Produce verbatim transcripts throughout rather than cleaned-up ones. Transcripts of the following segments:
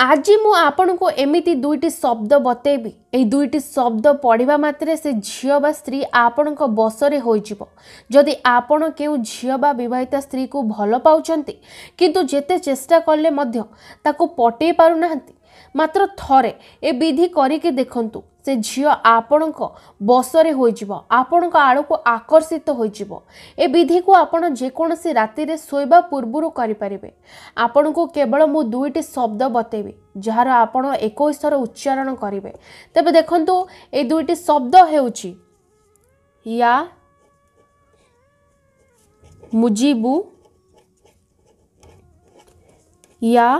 आज मुझे आपण को एमती दुईटी शब्द बतेबी यही दुईटी शब्द पढ़ा मात्रे से झील बा स्त्री आपण बसरे होदी आपण के झील बा बता स्त्री को भल पाँच किंतु जिते चेष्टा कले पटे पारना मात्र थरे ए विधि करके देखंतु से झील आपण बसरे आपण आड़ को आकर्षित हो विधि को आपण जेकोसी राति में शोवा पूर्वर करें। आपण को केवल मु दुईटी शब्द बतेबी जार आपण इक्कीस थर उच्चारण करेंगे। तबे देखंतु ए दुईटी शब्द हेउची या मुजिबु या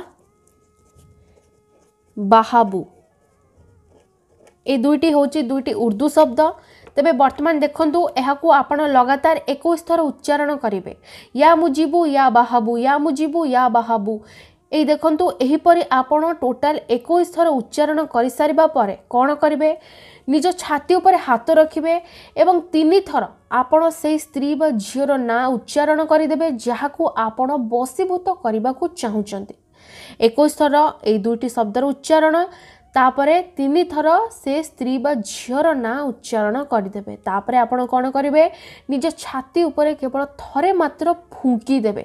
बाहाबु ए दुईटी होची दुईटी उर्दू शब्द। तबे वर्तमान देखंतु एहाकू आपण लगातार इक्कीस थर उच्चारण करेंगे या मुजिबु या बाहाबु या मुजिबु या बाहाबु। ए देखंतु एहीपरि आपण टोटाल इक्कीस थर उच्चारण कर सारिबा परे कोन करिवे निज छाती उपर हाथ रखिबे एवं तीन थर आपण से स्त्री बा झियर ना उच्चारण करिदेबे जहाकू आपण बसीभूत करबाकू चाहुचंती। इक्कीस थर ए दुईटी शब्दर उच्चारण तापरे तीन थर से स्त्री बा झियर ना उच्चारण करदेबे। तापरे आपण कोन करिवे निज छाती उपरे केवल थरे मात्र फुंकी देबे।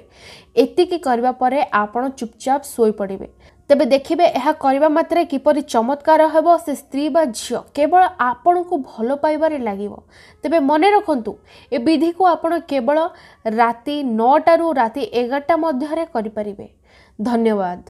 एतिकी करबा परे आपण चुपचाप सोई पड़िबे। तबे देखिबे एहा करबा मात्रे किपरि चमत्कार हेबो से स्त्री बा झियो केवल आपण को भलो पाइबारे लागिबो। तबे मने रखंतु ए विधि को आपण केवल राति नौ टारू राति ग्यारह टा मध्यरे करि परिबे। धन्यवाद।